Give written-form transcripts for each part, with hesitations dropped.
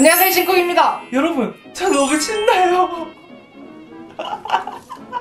안녕하세요, 신쿡입니다. 여러분, 저 너무 신나요.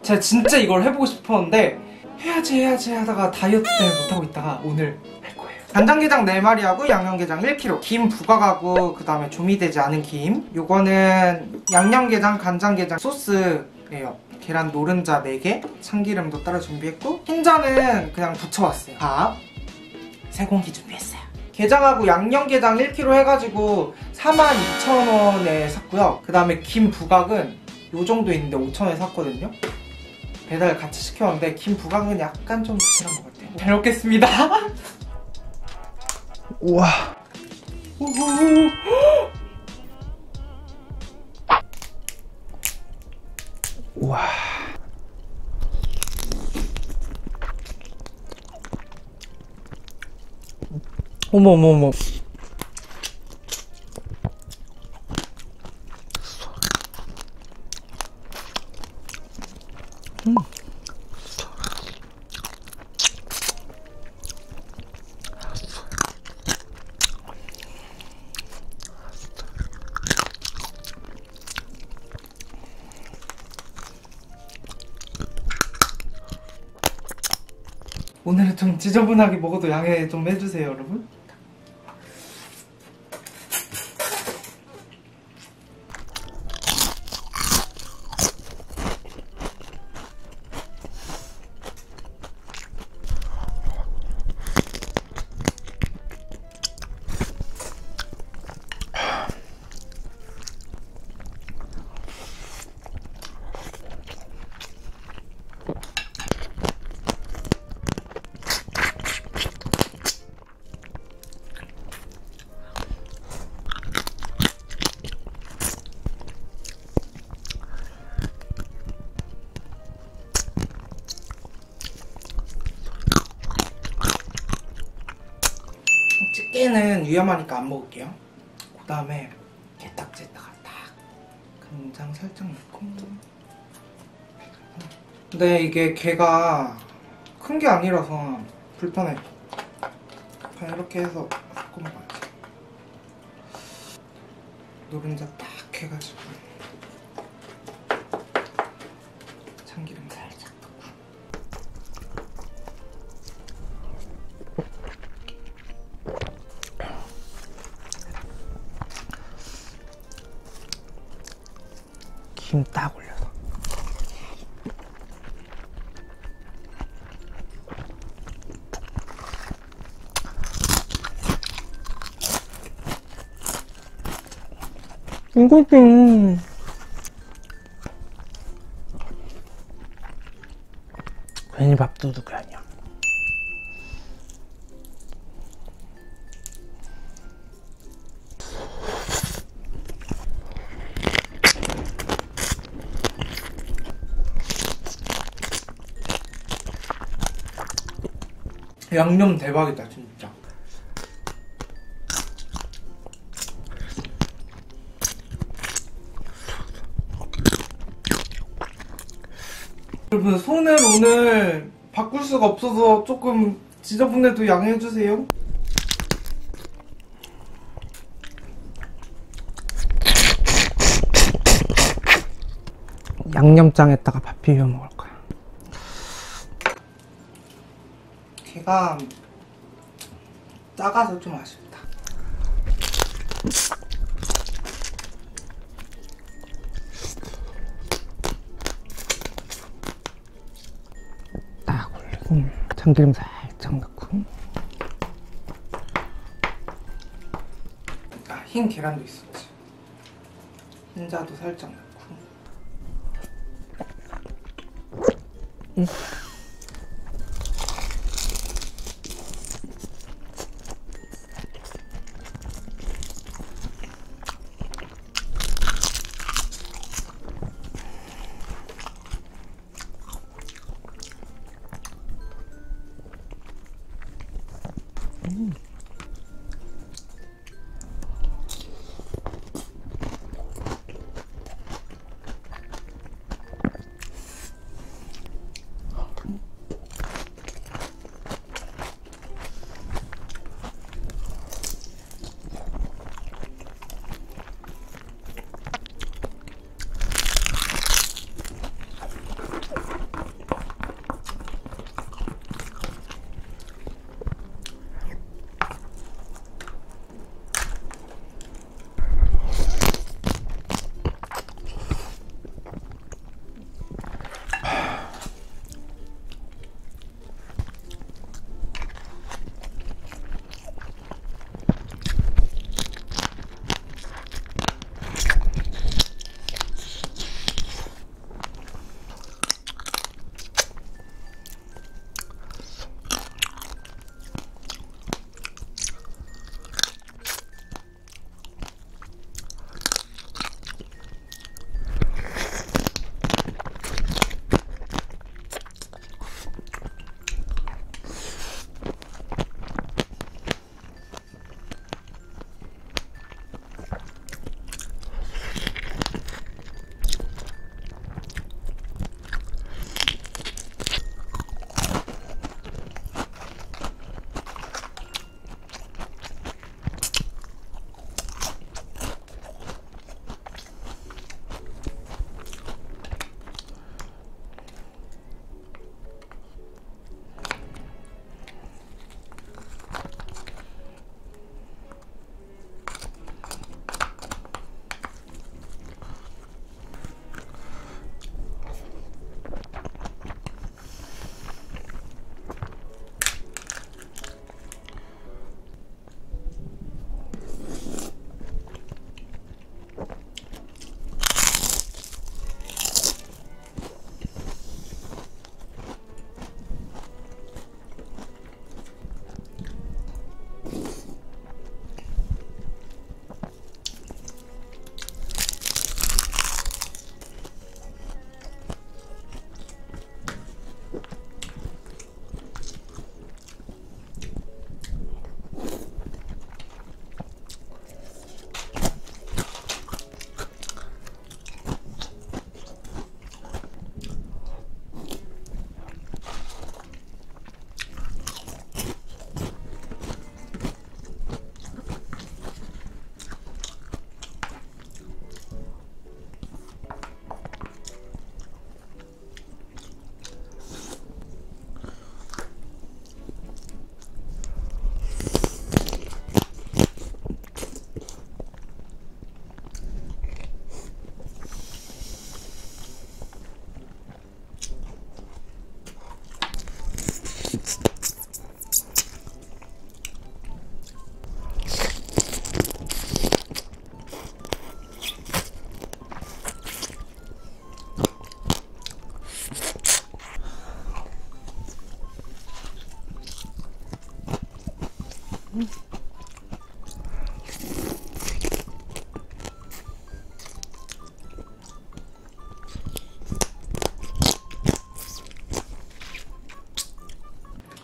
제가 진짜 이걸 해보고 싶었는데 해야지 하다가 다이어트 때문에 못하고 있다가 오늘 할 거예요. 간장게장 4마리하고 양념게장 1kg, 김 부각하고 그 다음에 조미되지 않은 김, 요거는 양념게장, 간장게장 소스예요. 계란 노른자 4개, 참기름도 따로 준비했고 흰자는 그냥 부쳐왔어요. 밥 3공기 준비했어요. 게장하고 양념게장 1kg 해가지고 42,000원에 샀고요. 그 다음에 김 부각은 요 정도 있는데 5,000원에 샀거든요. 배달 같이 시켰는데 김 부각은 약간 좀 부실한 것 같아요. 잘 먹겠습니다. 우와. 우와. 어머어머어머. 오늘은 좀 지저분하게 먹어도 양해 좀 해주세요, 여러분. 깨는 위험하니까 안 먹을게요. 그 다음에 게딱지에다가 딱 간장 살짝 넣고. 근데 이게 게가 큰 게 아니라서 불편해. 그냥 이렇게 해서 섞어 먹어야지. 노른자 딱 해가지고 참기름 살짝 넣고. 김 딱 올려서. 이거지. 괜히 밥도둑이 아니야. 양념 대박이다, 진짜. 여러분, 손을 오늘 바꿀 수가 없어서 조금 지저분해도 양해해주세요. 양념장에다가 밥 비벼 먹을 거야. 게가 작아서 좀 아쉽다. 딱 올리고 참기름 살짝 넣고. 아, 흰 계란도 있었지. 흰자도 살짝 넣고.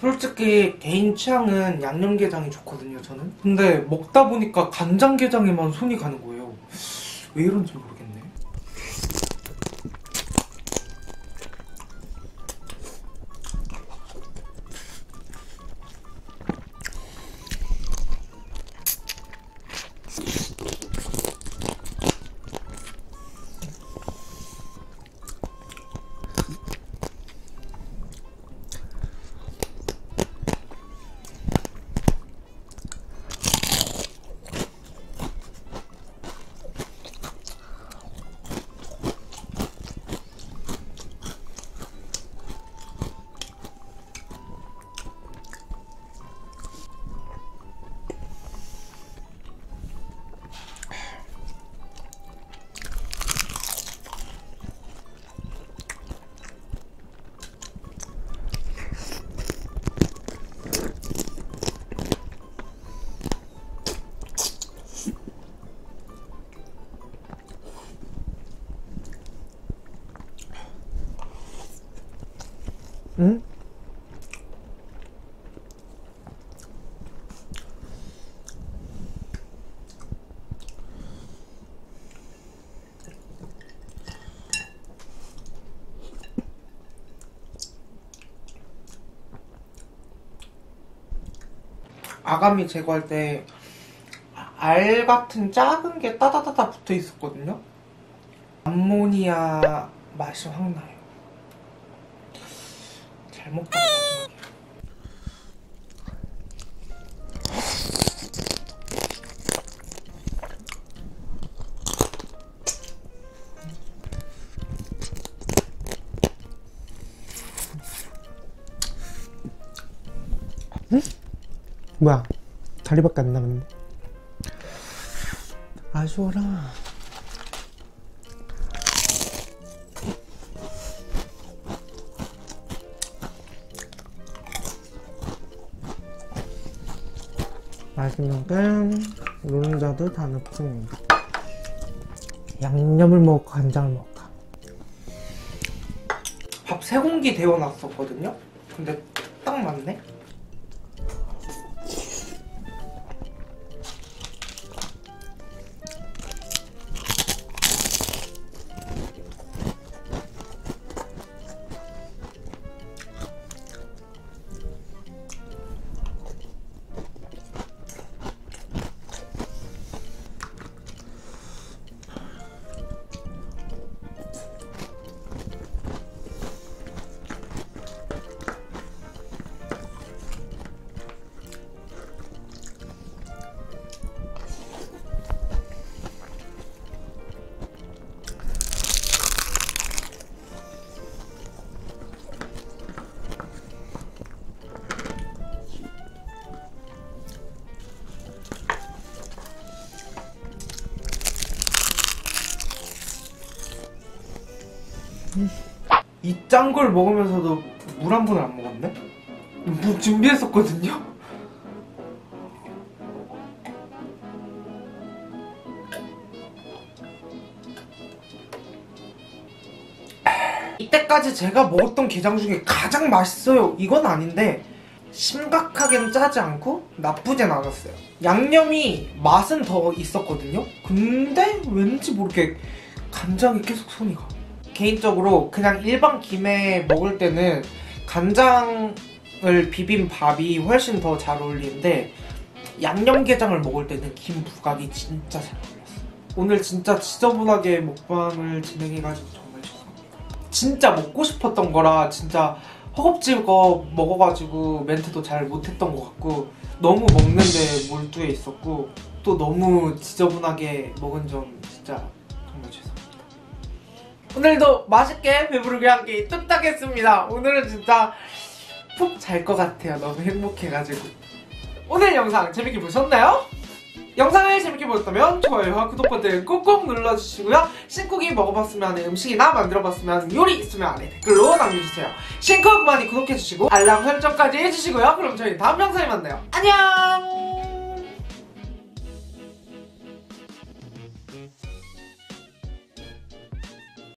솔직히 개인 취향은 양념게장이 좋거든요, 저는. 근데 먹다 보니까 간장게장에만 손이 가는 거예요. 왜 이런지 모르겠네. 응? 아가미 제거할 때 알 같은 작은 게 따다다다 붙어 있었거든요? 암모니아 맛이 확 나요. 잘 먹다. 응? 뭐야? 다리밖에 안 남았네. 아쉬워라. 마지막은 노른자도 다 넣고 양념을 먹고 간장을 먹을까. 밥 3공기 데워놨었거든요? 근데 딱 맞네? 이 짠 걸 먹으면서도 물 한 번을 안 먹었네? 물 준비했었거든요? 이때까지 제가 먹었던 게장 중에 가장 맛있어요, 이건 아닌데 심각하게는 짜지 않고 나쁘진 않았어요. 양념이 맛은 더 있었거든요? 근데 왠지 모르게 간장이 계속 손이 가. 개인적으로 그냥 일반 김에 먹을 때는 간장을 비빈 밥이 훨씬 더 잘 어울리는데 양념게장을 먹을 때는 김 부각이 진짜 잘 어울렸어요. 오늘 진짜 지저분하게 먹방을 진행해가지고 정말 죄송합니다. 진짜 먹고 싶었던 거라 진짜 허겁지겁 먹어가지고 멘트도 잘 못했던 것 같고 너무 먹는데 몰두해 있었고 또 너무 지저분하게 먹은 점 진짜 정말 죄송합니다. 오늘도 맛있게 배부르게 함께 뚝딱했습니다. 오늘은 진짜 푹 잘 것 같아요. 너무 행복해가지고. 오늘 영상 재밌게 보셨나요? 영상을 재밌게 보셨다면 좋아요와 구독 버튼 꾹꾹 눌러주시고요. 신쿡이 먹어봤으면 하는 음식이나 만들어봤으면 하는 요리 있으면 아래 댓글로 남겨주세요. 신쿡 많이 구독해주시고 알람 설정까지 해주시고요. 그럼 저희 다음 영상에 만나요. 안녕!